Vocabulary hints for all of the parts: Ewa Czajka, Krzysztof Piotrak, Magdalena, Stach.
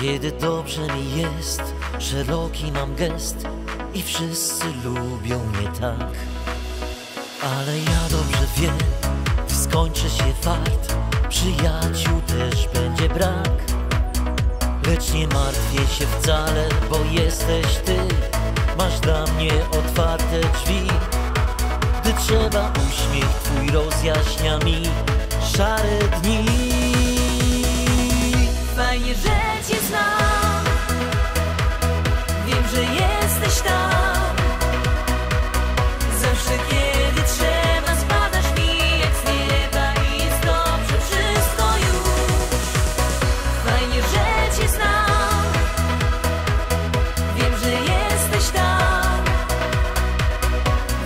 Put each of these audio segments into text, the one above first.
Kiedy dobrze mi jest, szeroki mam gest i wszyscy lubią mnie tak. Ale ja dobrze wiem, gdy skończy się fart, przyjaciół też będzie brak. Lecz nie martwię się wcale, bo jesteś ty, masz dla mnie otwarte drzwi. Gdy trzeba, uśmiech twój rozjaśnia mi szare dni. Fajnie, że cię znam, wiem, że jesteś tam. Zawsze kiedy trzeba, spadasz mi jak z nieba i jest dobrze wszystko już. Fajnie, że cię znam, wiem, że jesteś tam.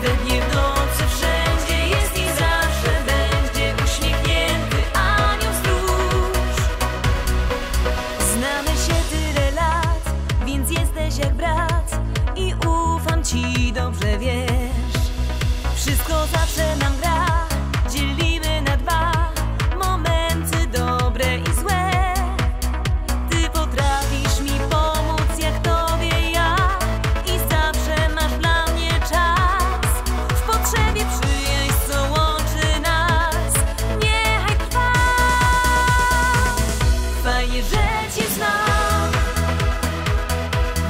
We dnie w nocy wszędzie jest i zawsze będzie uśmiechnięty anioł stróż. Znamy się tyle lat, więc jesteś jak brat i ufam ci, dobrze wiesz. Wszystko zawsze nam gra, dzielimy na dwa momenty dobre i złe. Ty potrafisz mi pomóc jak tobie ja i zawsze masz dla mnie czas. W potrzebie przyjaźń, co łączy nas, niechaj trwa. Fajnie, że cię znam,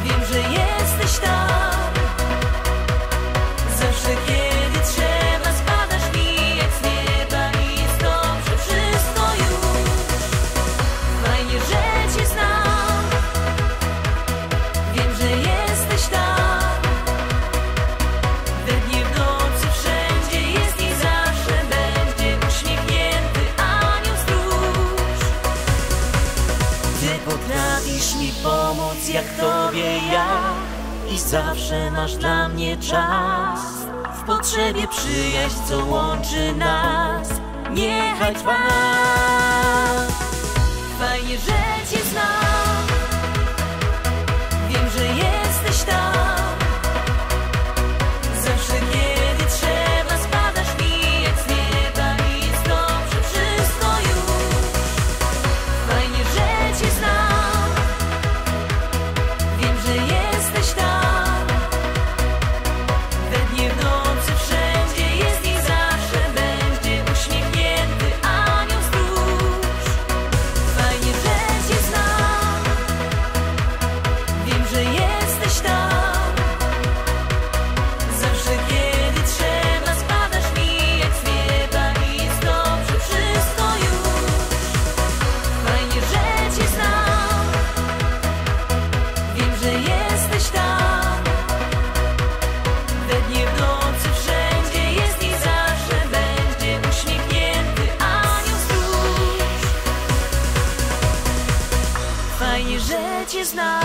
wiem, że jesteś tam. Zawsze kiedy potrafisz mi pomóc jak tobie ja i zawsze masz dla mnie czas. W potrzebie przyjaźń, co łączy nas, niechaj trwa. Fajnie, że cię znam, wiem, że jesteś tam. Zawsze kiedy trzeba, spadasz mi jak z nieba i jest dobrze wszystko już. Fajnie, że cię znam, że cię znam.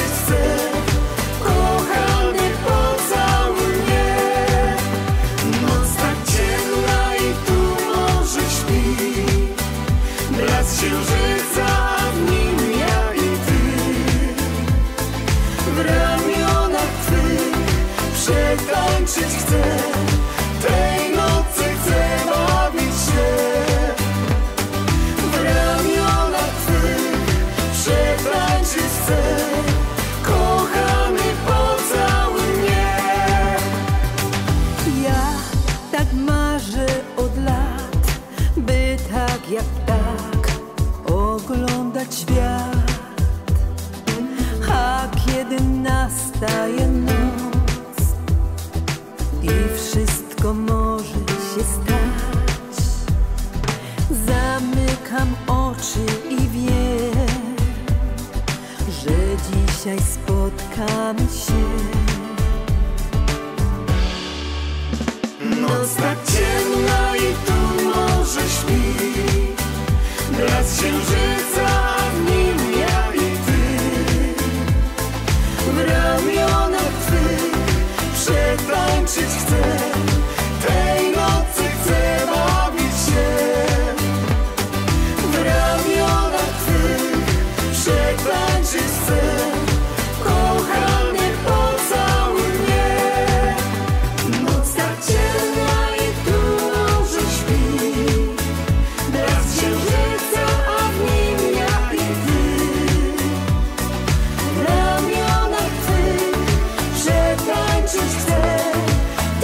Chcę, kochany, poza Przetańczyć chcę, tej nocy chcę bawić się. W ramionach Twych przetańczyć chcę, kochany, pocałuj mnie. Ja tak marzę od lat, by tak jak tak oglądać świat. A kiedy nastaje noc i wszystko może się stać, zamykam oczy i wiem, że dzisiaj spotkamy się. Noc tak ciemna i tu może śpi, blask księżyca, a w nim ja i Ty. W ramionach Twych przetańczyć chcę, tej nocy chcę bawić się. W ramionach Twych przetańczyć chcę, kochany, pocałuj mnie. Noc tak ciemna i tu może śpi, blask księżyca, a w nim ja i Ty. W ramionach Twych przetańczyć chcę,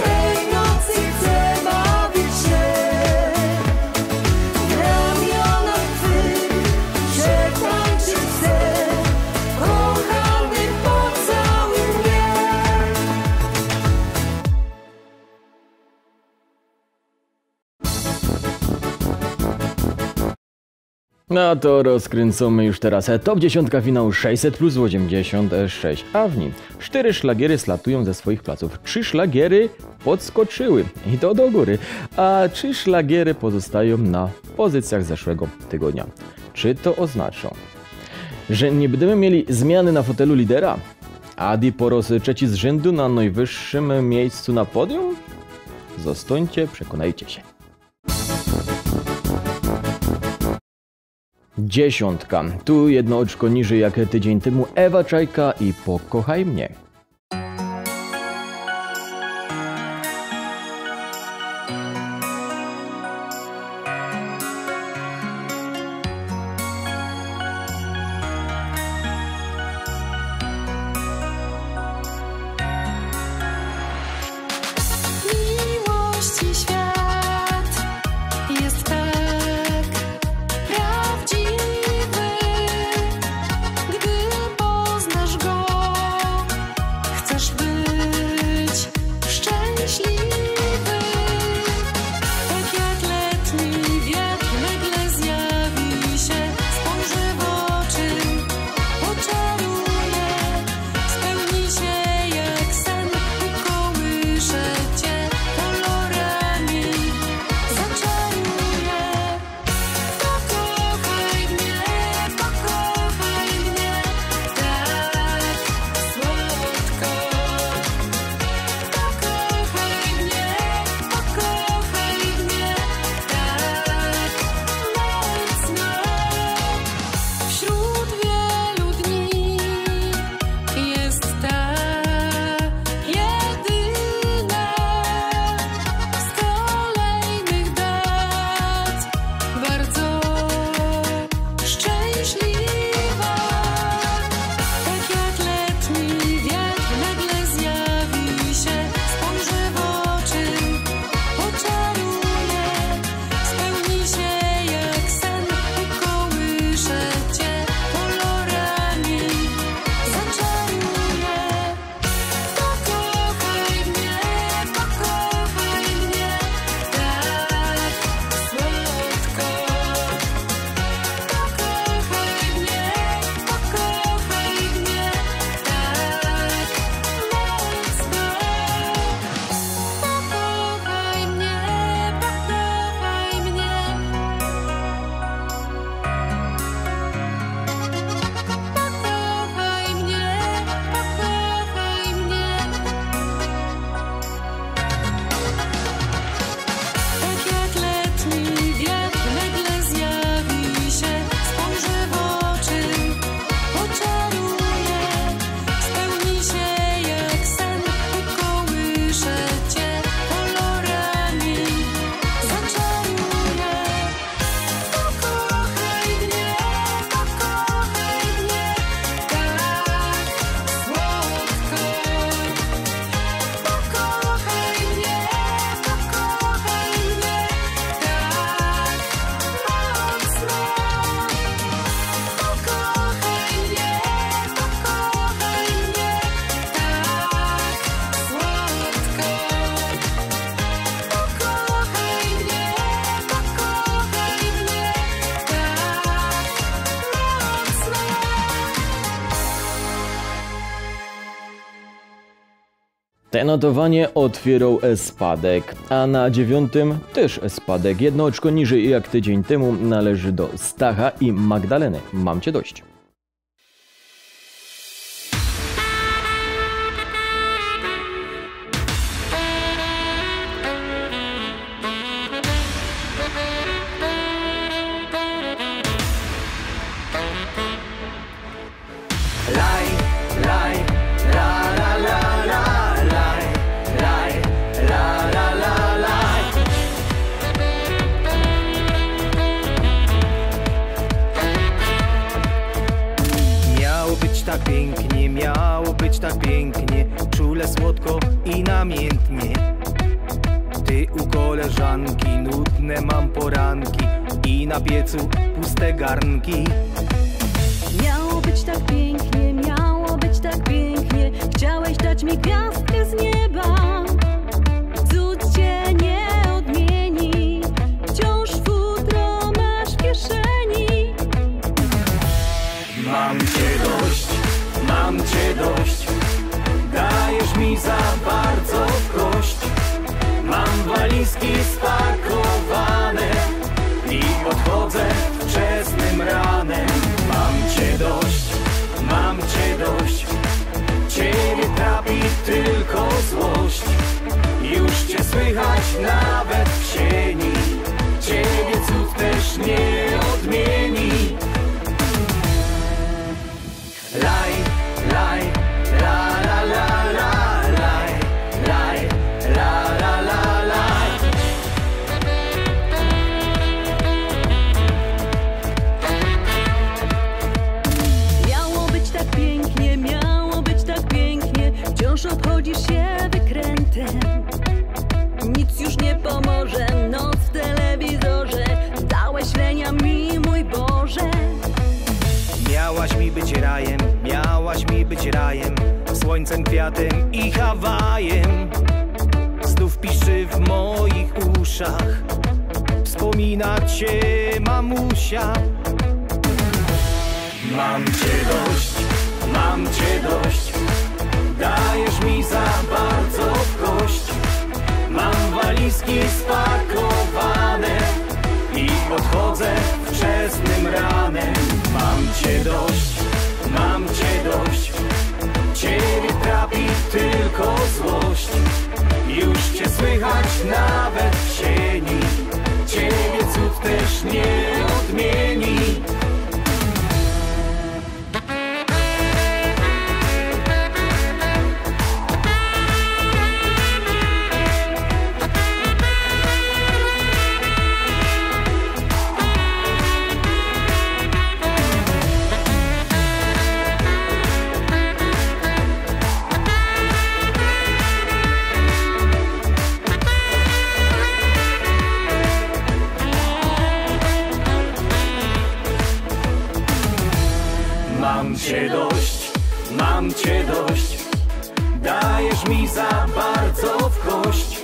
tej nocy chcę bawić się. W ramionach Twych przetańczyć chcę, kochany, pocałuj mnie. No to rozkręcamy już teraz top 10 finału 600+ 86, a w nim 4 szlagiery slatują ze swoich placów, 3 szlagiery podskoczyły i to do góry, a 3 szlagiery pozostają na pozycjach zeszłego tygodnia. Czy to oznacza, że nie będziemy mieli zmiany na fotelu lidera? Adi po raz trzeci z rzędu na najwyższym miejscu na podium? Zostańcie, przekonajcie się. Dziesiątka. Tu jedno oczko niżej jak tydzień temu. Ewa Czajka i Pokochaj mnie. Te notowanie otwierał spadek, a na 9 też spadek. Jedno oczko niżej jak tydzień temu należy do Stacha i Magdaleny. Mam cię dość. Pięknie, miało być tak pięknie, czule, słodko i namiętnie. Ty u koleżanki, nudne mam poranki i na piecu puste garnki. Miało być tak pięknie, miało być tak pięknie, chciałeś dać mi gwiazdkę z nieba. Cud cię nie odmieni, wciąż futro masz w kieszeni. Mam cię dość, mam cię dość, dajesz mi za bardzo w kość. Mam walizki spakowane i odchodzę wczesnym ranem. Mam cię dość, ciebie trapi tylko złość. Już cię słychać nawet w sieni, ciebie cud też nie odmieni. Laj, laj, la la la la, laj, laj, la la la laj. Miało być tak pięknie, miało być tak pięknie, wciąż obchodzisz się wykrętem. Nic już nie pomoże, noc w telewizorze, dałeś lenia mi, mój Boże. Miałaś mi być rajem, miałaś mi być rajem, słońcem, kwiatem i Hawajem. Znów piszczy w moich uszach, wspomina cię mamusia. Mam cię dość, dajesz mi za bardzo w kość. Mam walizki spakowane i odchodzę wczesnym ranem. Mam cię dość, ciebie trapi tylko złość. Już cię słychać nawet w sieni, ciebie cud też nie odmieni. Mam cię dość, dajesz mi za bardzo w kość.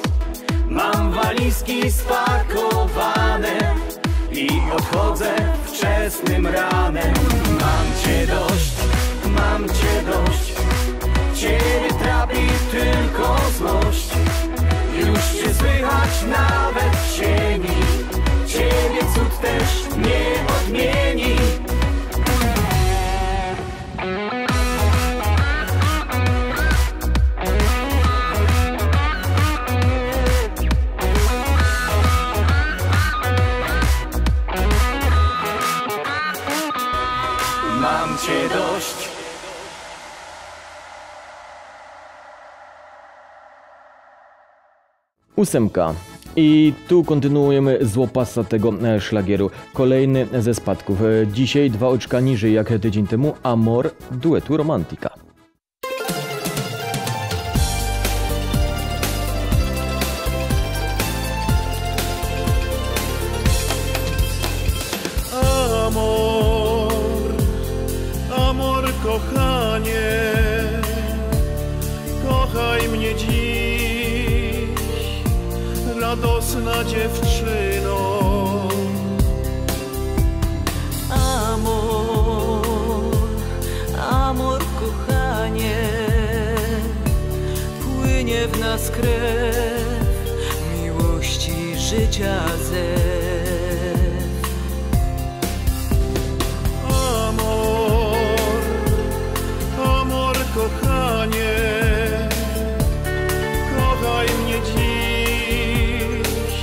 Mam walizki spakowane i odchodzę wczesnym ranem. Mam cię dość, ciebie trapi tylko złość. Już cię słychać nawet w sieni, ciebie cud też nie odmieni. Mam cię dość. Ósemka. I tu kontynuujemy z łopasa tego szlagieru. Kolejny ze spadków. Dzisiaj 2 oczka niżej jak tydzień temu. Amor duetu Romantika. Radosna dziewczyno, amor, amor kochanie, płynie płynie w nas krew, miłości życia zew. Amor, amor kochanie, kochaj mnie dziś,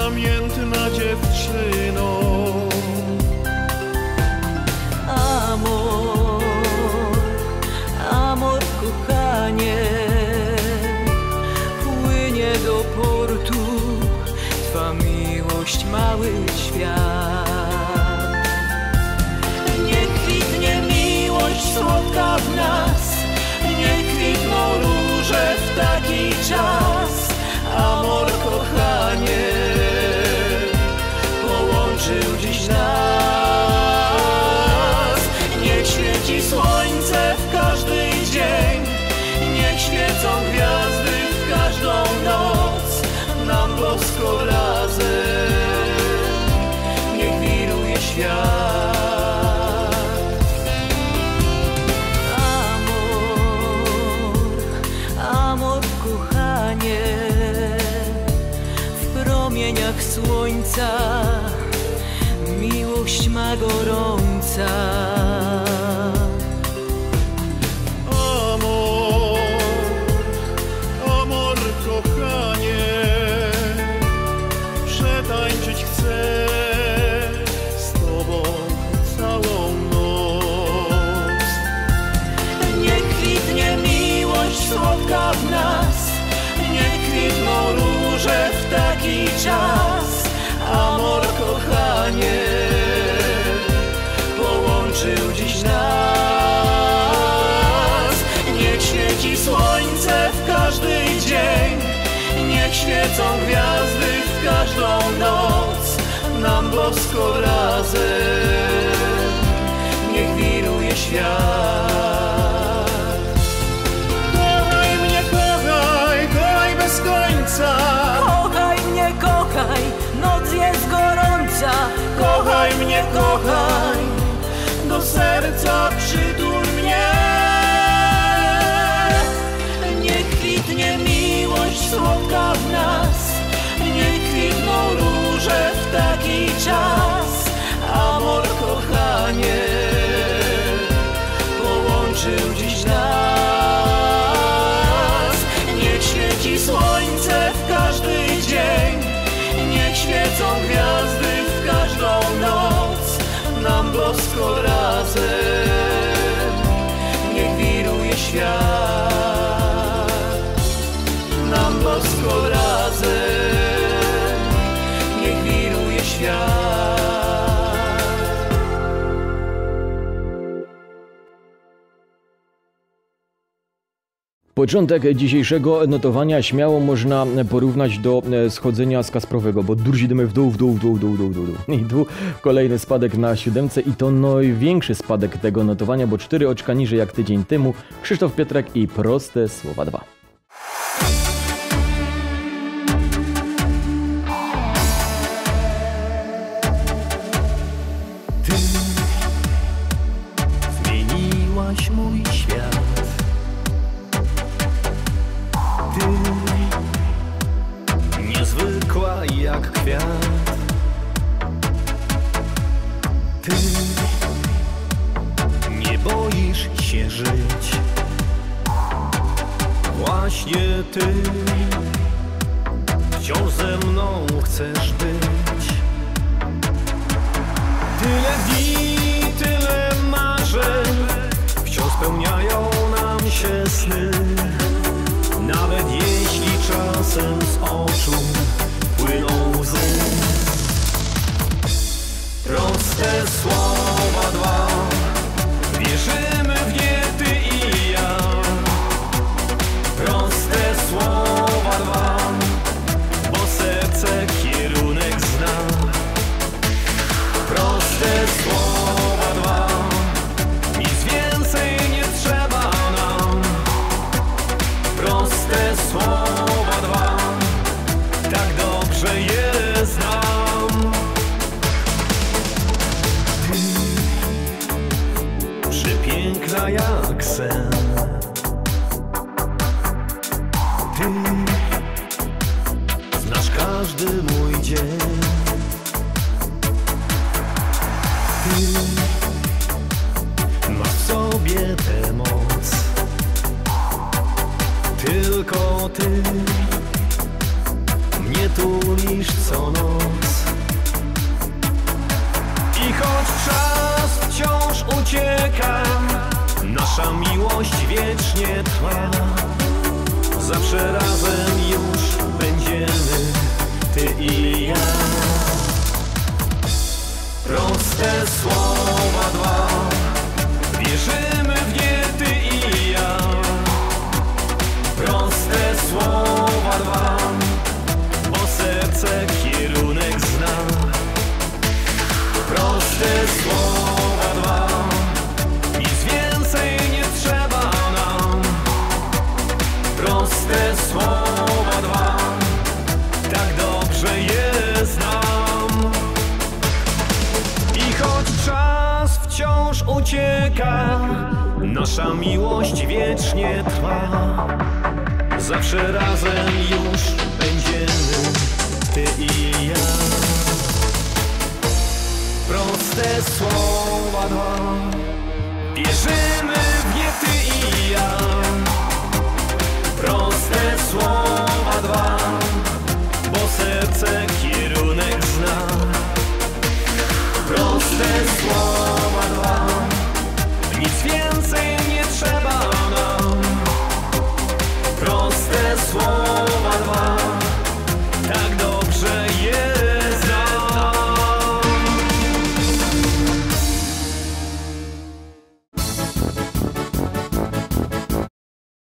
namiętna dziewczyno. Amor, amor kochanie, płynie do portu twa miłość, mały świat. Niech kwitnie miłość słodka w nas, niech kwitną róże w taki czas. Amor kochanie, połączył dziś nas. Niech świeci słońce w każdy dzień, niech świecą gwiazdy w każdą noc, nam bosko razem niech wiruje świat. Amor, amor kochanie, w promieniach słońca miłość ma gorąca. Słodka w nas, niech kwitną róże w taki czas. Amor kochanie, połączył dziś nas. Niech świeci słońce w każdy dzień, niech świecą gwiazdy w każdą noc, nam bosko razem niech wiruje świat. Kochaj mnie, kochaj, noc jest gorąca. Kochaj mnie, kochaj, do serca przytul mnie. Niech kwitnie miłość słodka w nas, niech kwitną róże w taki czas. Amor kochanie, połączył dziś nas. Niech świeci słońce w każdy dzień, niech świecą gwiazdy w każdą noc, nam bosko razem niech wiruje świat. Nam bosko razem niech wiruje świat. Początek dzisiejszego notowania śmiało można porównać do schodzenia z kasprowego, bo drżymy w dół. Kolejny spadek na siódemce i to największy spadek tego notowania, bo 4 oczka niżej jak tydzień temu. Krzysztof Piotrak i Proste Słowa 2. Ty zmieniłaś mój świat. Ty, niezwykła jak kwiat. Ty, nie boisz się żyć. Właśnie ty, wciąż ze mną chcesz być. Tyle dni, tyle marzeń, wciąż spełniają nam się sny. Nawet jeśli czasem z oczu płyną łzy. Proste słowa dwa, wierzymy w nie ty i ja. Proste słowa dwa, bo serce kierunek zna. Proste słowa dwa, nic więcej nie trzeba nam. Proste słowa dwa, tak dobrze je znam. Ty, tylko ty mnie tulisz co noc. I choć czas wciąż ucieka, nasza miłość wiecznie trwa. Zawsze razem już będziemy, ty i ja. Proste słowa dwa, wierzymy w nie, ty i ja. Proste słowa dwa, bo serce kierunek zna. Proste słowa dwa, nic więcej nie trzeba nam. Proste słowa dwa, tak dobrze je znam. I choć czas wciąż ucieka, nasza miłość wiecznie trwa. Zawsze razem już będziemy, ty i ja. Proste słowa dwa, wierzymy w nie, ty i ja.